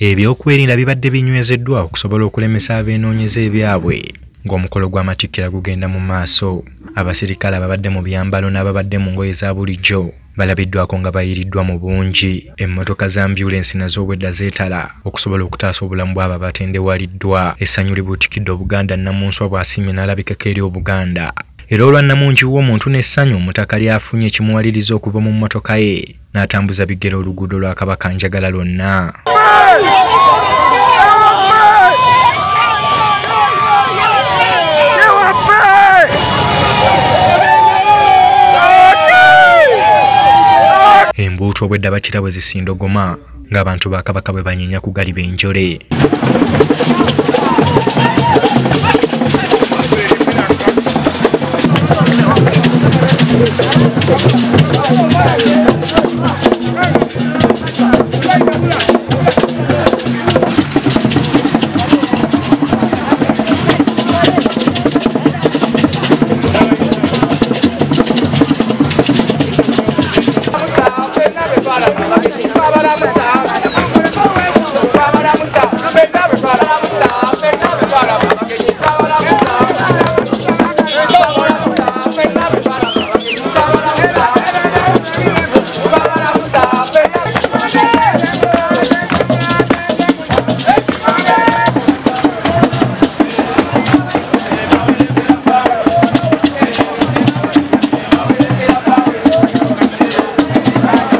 Ebyokwerinda bibadde binywezeddwa okusobola okulemesa abenoonyeza ebyabwe ng'omukolo gw'amatikkira gugenda mu maaso. Abasirikale ababadde mu byambalo n'ababadde mu ngoye za bulijjo balabiddwako nga bayiriddwa mu bungi. Emmotoka za ambyulensi nazo obwedda zeetala okusobola okutaasa obulamu bw'abo abatendewaliddwa. Essanyu libuutikidde Obuganda, Nnamunswa bw'asiimye n'alabikako eri Obuganda. Era olwannamungi w'omuntu n'essanyu omutaka lyafunye ekimuwaliriza okuva mu mmotoka ye n'atambuza bigera oluguudo lwa Kabaka Njagala lwonna. Embuutu obwedda bakira bwe zisindogoma ng'abantu ba Kabaka bwe banyinya kugaliba enjole.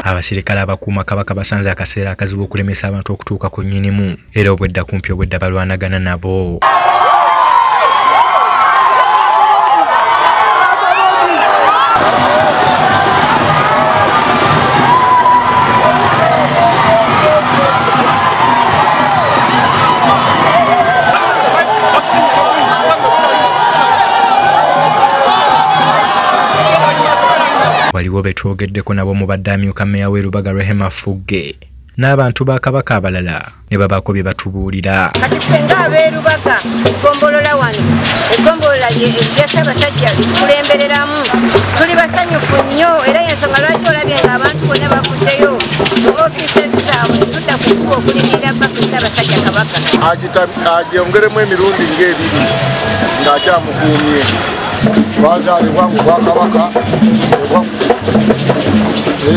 Abasirikale abakuuma Kabaka basanze akaseera akazibu okulemesa abantu okutuuka ku nnyinimu, era obwedda kumpi obwedda balwanagana nabo. Waliwo betwogeddeko nabo mu baddaamyuka mmeeya w'e Lubaga Rehema Fugge n'abantu ba Kabaka abalala ne babaako bye batubuulira. Kati ffe ng'ab'e Lubaga eggombolola wano eggombolola lya Ssaabasajja likulembereramu tuli basanyufu nnyo, era y'ensonga lwaki olabye ng'abantu bonna bavuddeyo mu ofiisi zaabwe tudda ku kkubo okulindirira bbaka Ssaabasajja Kabaka agyongeremu emirundi ng'ebiri ng'akyamukuumye. Bazaali bwangu bwa Kabaka ebwaffe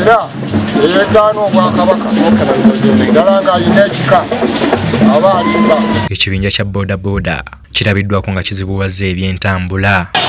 era eyeegaana obwakabaka ddala ng'ayina ekika aba alimba. Ekibinja kya boodabooda kirabiddwako nga kizibuwazza ebyentambula.